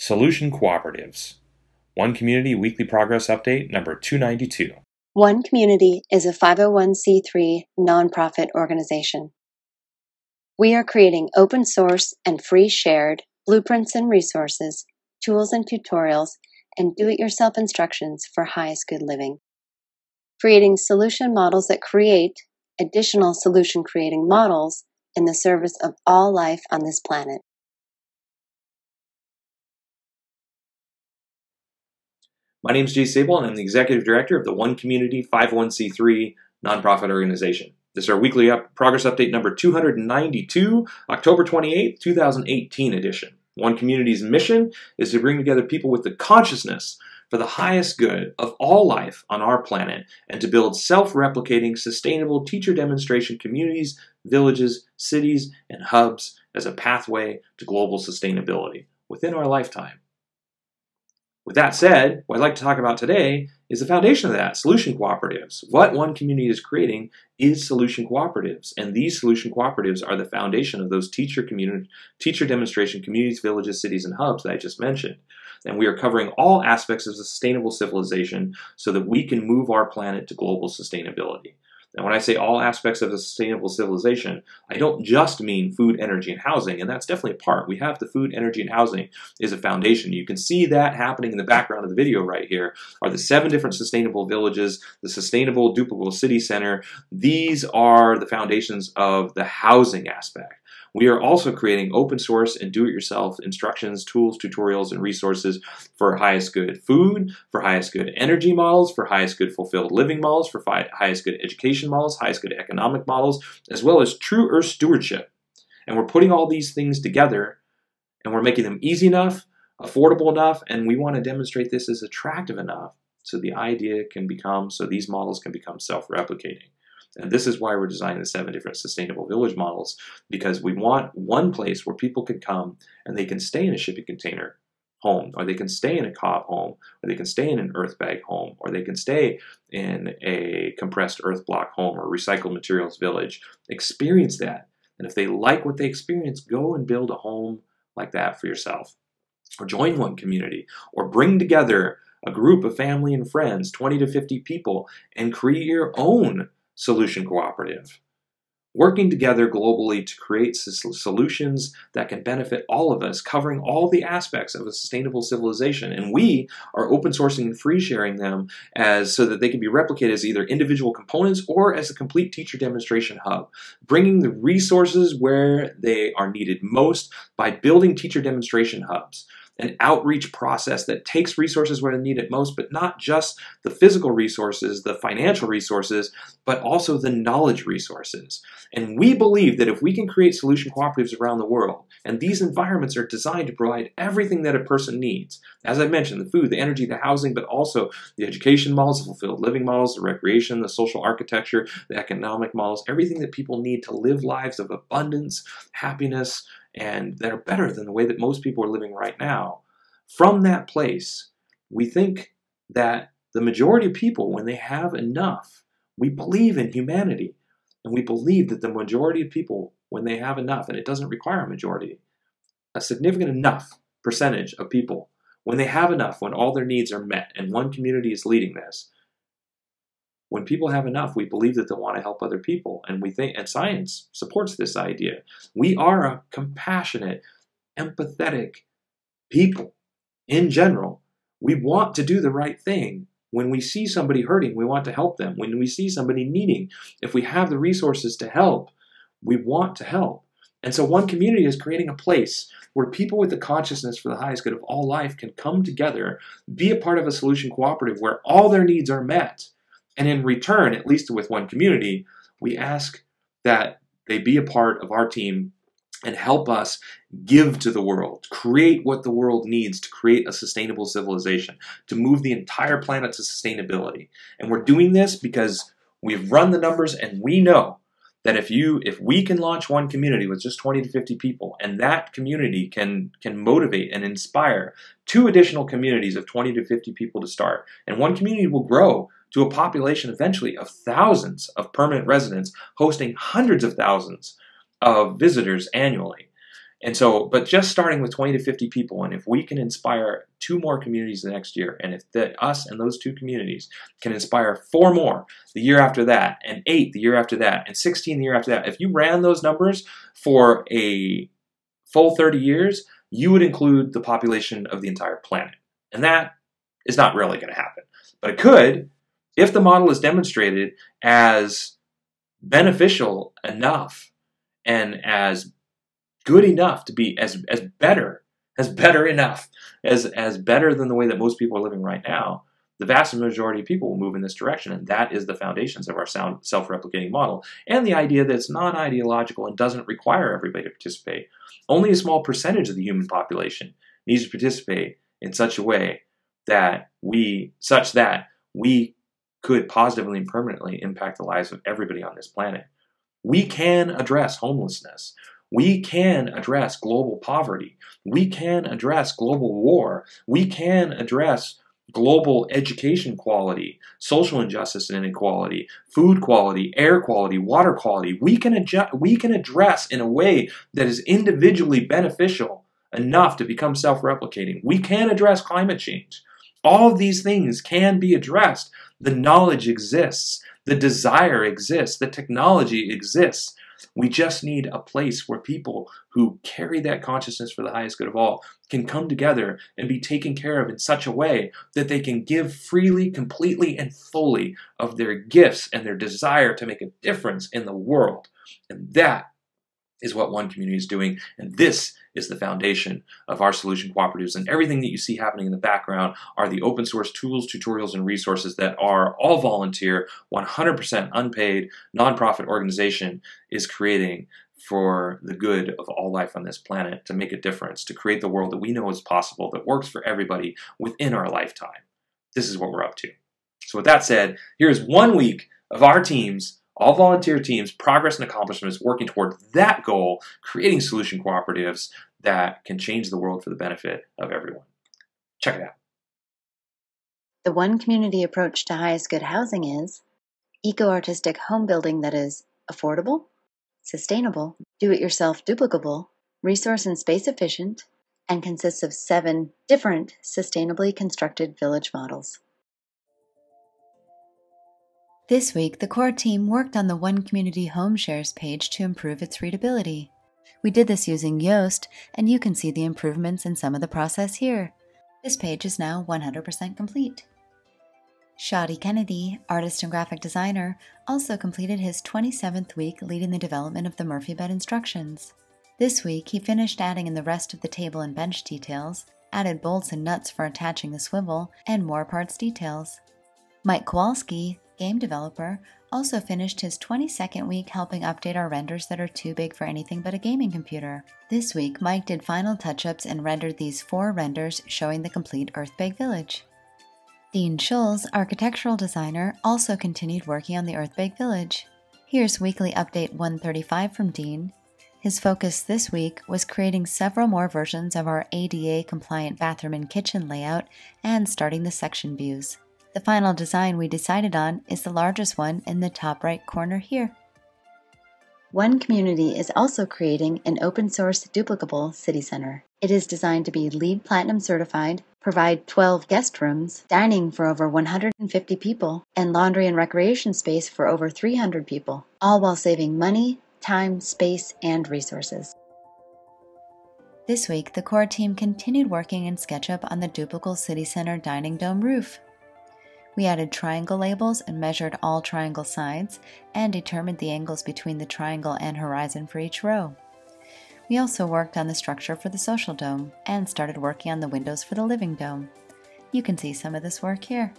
Solution Cooperatives. One Community Weekly Progress Update number 292. One Community is a 501c3 nonprofit organization. We are creating open source and free shared blueprints and resources, tools and tutorials, and do-it-yourself instructions for highest good living. Creating solution models that create additional solution-creating models in the service of all life on this planet. My name is Jay Sable, and I'm the Executive Director of the One Community 501c3 nonprofit organization. This is our weekly progress update number 292, October 28, 2018 edition. One Community's mission is to bring together people with the consciousness for the highest good of all life on our planet and to build self-replicating, sustainable teacher demonstration communities, villages, cities, and hubs as a pathway to global sustainability within our lifetime. With that said, what I'd like to talk about today is the foundation of that, solution cooperatives. What One Community is creating is solution cooperatives, and these solution cooperatives are the foundation of those teacher demonstration communities, villages, cities, and hubs that I just mentioned. And we are covering all aspects of sustainable civilization so that we can move our planet to global sustainability. And when I say all aspects of a sustainable civilization, I don't just mean food, energy, and housing, and that's definitely a part. We have the food, energy, and housing is a foundation. You can see that happening in the background of the video right here are the 7 different sustainable villages, the sustainable Duplicable City Center. These are the foundations of the housing aspect. We are also creating open source and do-it-yourself instructions, tools, tutorials, and resources for highest good food, for highest good energy models, for highest good fulfilled living models, for highest good education models, highest good economic models, as well as true earth stewardship. And we're putting all these things together, and we're making them easy enough, affordable enough, and we want to demonstrate this as attractive enough so the idea can become, so these models can become self-replicating. And this is why we're designing the 7 different sustainable village models, because we want one place where people can come and they can stay in a shipping container home, or they can stay in a cob home, or they can stay in an earth bag home, or they can stay in a compressed earth block home or recycled materials village. Experience that. And if they like what they experience, go and build a home like that for yourself, or join One Community, or bring together a group of family and friends, 20 to 50 people, and create your own solution cooperative. Working together globally to create solutions that can benefit all of us, covering all the aspects of a sustainable civilization. And we are open sourcing and free sharing them so that they can be replicated as either individual components or as a complete teacher demonstration hub, bringing the resources where they are needed most by building teacher demonstration hubs. An outreach process that takes resources where they need it most, but not just the physical resources, the financial resources, but also the knowledge resources. And we believe that if we can create solution cooperatives around the world, and these environments are designed to provide everything that a person needs, as I mentioned, the food, the energy, the housing, but also the education models, the fulfilled living models, the recreation, the social architecture, the economic models, everything that people need to live lives of abundance, happiness, and that are better than the way that most people are living right now. From that place, we think that the majority of people, when they have enough, we believe in humanity, and we believe that the majority of people, when they have enough, and it doesn't require a majority, a significant enough percentage of people, when they have enough, when all their needs are met, and One Community is leading this, when people have enough, we believe that they'll want to help other people, and we think, and science supports this idea. We are a compassionate, empathetic people in general. We want to do the right thing. When we see somebody hurting, we want to help them. When we see somebody needing, if we have the resources to help, we want to help. And so One Community is creating a place where people with the consciousness for the highest good of all life can come together, be a part of a solution cooperative where all their needs are met. And in return, at least with One Community, we ask that they be a part of our team and help us give to the world, create what the world needs to create a sustainable civilization, to move the entire planet to sustainability. And we're doing this because we've run the numbers and we know that if we can launch One Community with just 20 to 50 people, and that community can motivate and inspire 2 additional communities of 20 to 50 people to start, and One Community will grow to a population eventually of thousands of permanent residents hosting hundreds of thousands of visitors annually. And so, but just starting with 20 to 50 people, and if we can inspire 2 more communities the next year, and if us and those 2 communities can inspire 4 more the year after that, and 8 the year after that, and 16 the year after that, if you ran those numbers for a full 30 years, you would include the population of the entire planet. And that is not really going to happen. But it could, if the model is demonstrated as beneficial enough and as good enough to be as better than the way that most people are living right now, the vast majority of people will move in this direction. And that is the foundations of our sound self-replicating model. And the idea that it's non-ideological and doesn't require everybody to participate. Only a small percentage of the human population needs to participate in such a way that we could positively and permanently impact the lives of everybody on this planet. We can address homelessness. We can address global poverty. We can address global war. We can address global education quality, social injustice and inequality, food quality, air quality, water quality. We can address in a way that is individually beneficial enough to become self-replicating. We can address climate change. All of these things can be addressed. The knowledge exists. The desire exists. The technology exists. We just need a place where people who carry that consciousness for the highest good of all can come together and be taken care of in such a way that they can give freely, completely, and fully of their gifts and their desire to make a difference in the world. And that is what One Community is doing. And this is the foundation of our solution cooperatives. And everything that you see happening in the background are the open source tools, tutorials, and resources that are all volunteer, 100% unpaid, nonprofit organization is creating for the good of all life on this planet, to make a difference, to create the world that we know is possible, that works for everybody within our lifetime. This is what we're up to. So with that said, here's 1 week of our teams, all volunteer teams, progress and accomplishments working toward that goal, creating solution cooperatives that can change the world for the benefit of everyone. Check it out. The One Community approach to highest good housing is eco-artistic home building that is affordable, sustainable, do-it-yourself duplicable, resource and space efficient, and consists of 7 different sustainably constructed village models. This week, the core team worked on the One Community Home Shares page to improve its readability. We did this using Yoast, and you can see the improvements in some of the process here. This page is now 100% complete. Shadi Kennedy, artist and graphic designer, also completed his 27th week leading the development of the Murphy bed instructions. This week, he finished adding in the rest of the table and bench details, added bolts and nuts for attaching the swivel, and more parts details. Mike Kowalski, game developer, also finished his 22nd week helping update our renders that are too big for anything but a gaming computer. This week, Mike did final touch-ups and rendered these 4 renders showing the complete Earthbake Village. Dean Schulz, architectural designer, also continued working on the Earthbake Village. Here's weekly update 135 from Dean. His focus this week was creating several more versions of our ADA-compliant bathroom and kitchen layout and starting the section views. The final design we decided on is the largest one in the top right corner here. One Community is also creating an open-source duplicable city center. It is designed to be LEED Platinum certified, provide 12 guest rooms, dining for over 150 people, and laundry and recreation space for over 300 people, all while saving money, time, space, and resources. This week, the core team continued working in SketchUp on the Duplicable City Center dining dome roof. We added triangle labels and measured all triangle sides and determined the angles between the triangle and horizon for each row. We also worked on the structure for the social dome and started working on the windows for the living dome. You can see some of this work here.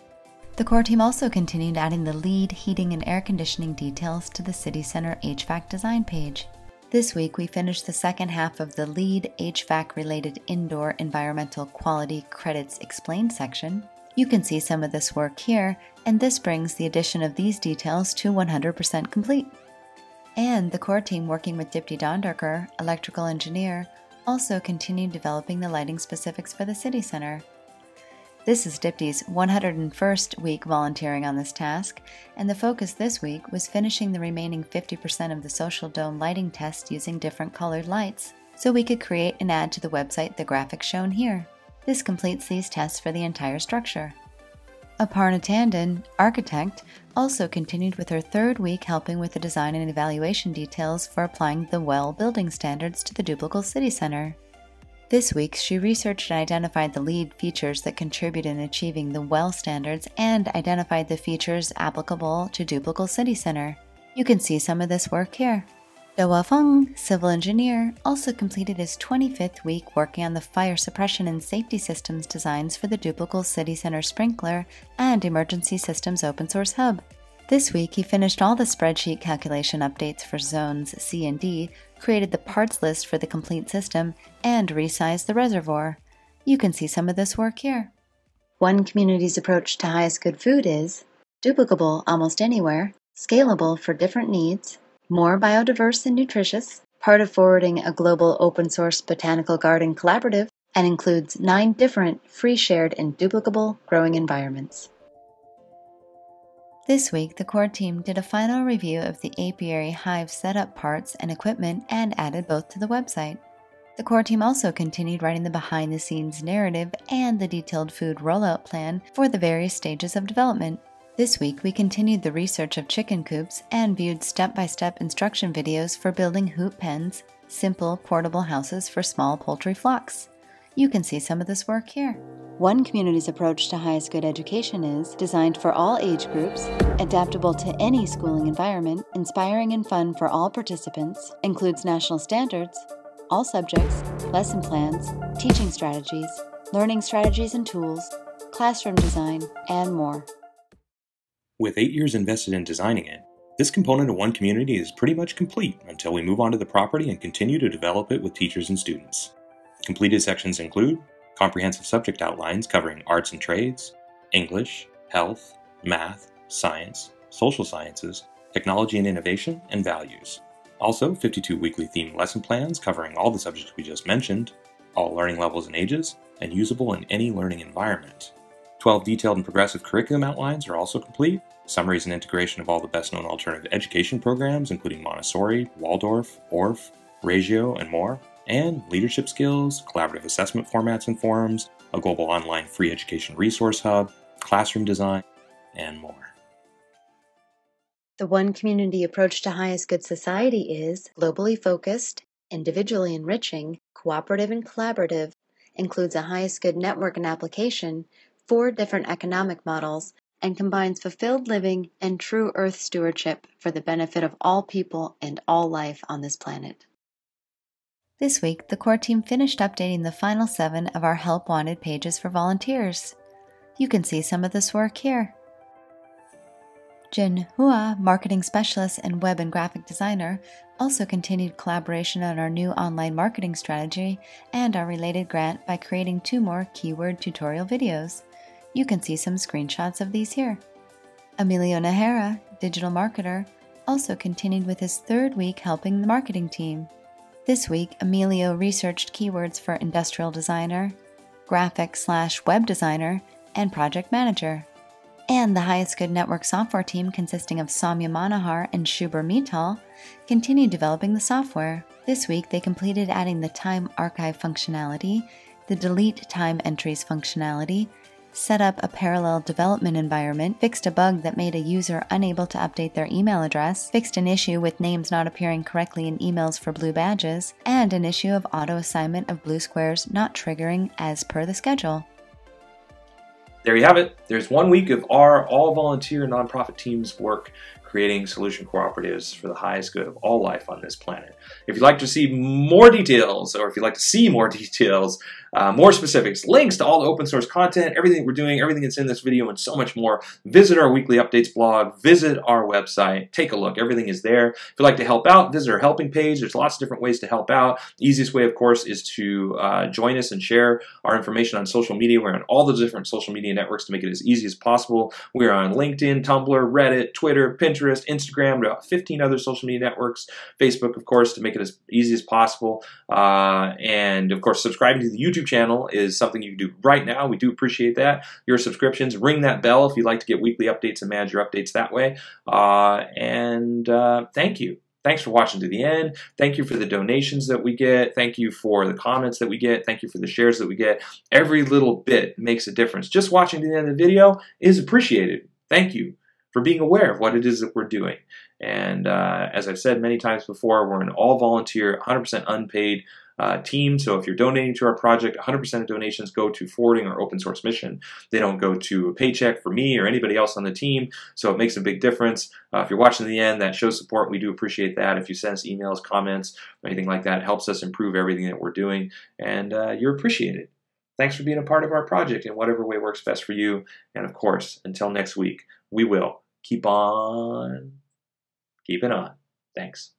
The core team also continued adding the LEED heating and air conditioning details to the City Center HVAC design page. This week we finished the second half of the LEED HVAC related indoor environmental quality credits explained section. You can see some of this work here, and this brings the addition of these details to 100% complete. And the core team working with Dipti Dondarker, electrical engineer, also continued developing the lighting specifics for the city center. This is Dipti's 101st week volunteering on this task, and the focus this week was finishing the remaining 50% of the social dome lighting test using different colored lights. so we could create and add to the website the graphic shown here. This completes these tests for the entire structure. Aparna Tandon, architect, also continued with her third week helping with the design and evaluation details for applying the WELL building standards to the Duplicable City Center. This week, she researched and identified the LEED features that contribute in achieving the WELL standards and identified the features applicable to Duplicable City Center. You can see some of this work here. Wa Feng, civil engineer, also completed his 25th week working on the fire suppression and safety systems designs for the Duplicable City Center sprinkler and emergency systems open source hub. This week, he finished all the spreadsheet calculation updates for zones C and D, created the parts list for the complete system, and resized the reservoir. You can see some of this work here. One Community's approach to Highest Good Food is duplicable almost anywhere, scalable for different needs, more biodiverse and nutritious, part of forwarding a global open-source botanical garden collaborative, and includes 9 different free, shared, and duplicable growing environments. This week, the core team did a final review of the apiary hive setup parts and equipment and added both to the website. The core team also continued writing the behind-the-scenes narrative and the detailed food rollout plan for the various stages of development. This week, we continued the research of chicken coops and viewed step-by-step instruction videos for building hoop pens, simple, portable houses for small poultry flocks. You can see some of this work here. One Community's approach to Highest Good Education is designed for all age groups, adaptable to any schooling environment, inspiring and fun for all participants, includes national standards, all subjects, lesson plans, teaching strategies, learning strategies and tools, classroom design, and more. With 8 years invested in designing it, this component of One Community is pretty much complete until we move on to the property and continue to develop it with teachers and students. Completed sections include comprehensive subject outlines covering arts and trades, English, health, math, science, social sciences, technology and innovation, and values. Also, 52 weekly themed lesson plans covering all the subjects we just mentioned, all learning levels and ages, and usable in any learning environment. 12 detailed and progressive curriculum outlines are also complete, summaries and integration of all the best-known alternative education programs including Montessori, Waldorf, ORF, Reggio, and more, and leadership skills, collaborative assessment formats and forums, a global online free education resource hub, classroom design, and more. The One Community approach to Highest Good Society is globally focused, individually enriching, cooperative and collaborative, includes a Highest Good network and application, 4 different economic models, and combines fulfilled living and true earth stewardship for the benefit of all people and all life on this planet. This week, the core team finished updating the final 7 of our Help Wanted pages for volunteers. You can see some of this work here. Jin Hua, marketing specialist and web and graphic designer, also continued collaboration on our new online marketing strategy and our related grant by creating 2 more keyword tutorial videos. You can see some screenshots of these here. Emilio Najera, digital marketer, also continued with his 3rd week helping the marketing team. This week, Emilio researched keywords for industrial designer, graphic/web designer, and project manager. And the Highest Good Network software team consisting of Samya Manohar and Shuber Mital continued developing the software. This week, they completed adding the time archive functionality, the delete time entries functionality, set up a parallel development environment, fixed a bug that made a user unable to update their email address, fixed an issue with names not appearing correctly in emails for blue badges, and an issue of auto-assignment of blue squares not triggering as per the schedule. There you have it. There's 1 week of our all-volunteer nonprofit team's work creating solution cooperatives for the highest good of all life on this planet. If you'd like to see more details, or if you'd like to see more details, more specifics, links to all the open source content, everything we're doing, everything that's in this video, and so much more, visit our weekly updates blog, visit our website, take a look. Everything is there. If you'd like to help out, visit our helping page. There's lots of different ways to help out. The easiest way, of course, is to join us and share our information on social media. We're on all the different social media networks to make it as easy as possible. We're on LinkedIn, Tumblr, Reddit, Twitter, Pinterest, Instagram, about 15 other social media networks, Facebook, of course, to make it as easy as possible. And of course, subscribing to the YouTube channel is something you can do right now. We do appreciate that. Your subscriptions, ring that bell if you'd like to get weekly updates and manage your updates that way. Thank you. Thanks for watching to the end. Thank you for the donations that we get. Thank you for the comments that we get. Thank you for the shares that we get. Every little bit makes a difference. Just watching to the end of the video is appreciated. Thank you for being aware of what it is that we're doing. And as I've said many times before, we're an all-volunteer, 100% unpaid team. So if you're donating to our project, 100% of donations go to forwarding or open source mission. They don't go to a paycheck for me or anybody else on the team. So it makes a big difference. If you're watching to the end, that shows support. We do appreciate that. If you send us emails, comments, anything like that, it helps us improve everything that we're doing. And you're appreciated. Thanks for being a part of our project in whatever way works best for you. And of course, until next week, we will keep on keeping on. Thanks.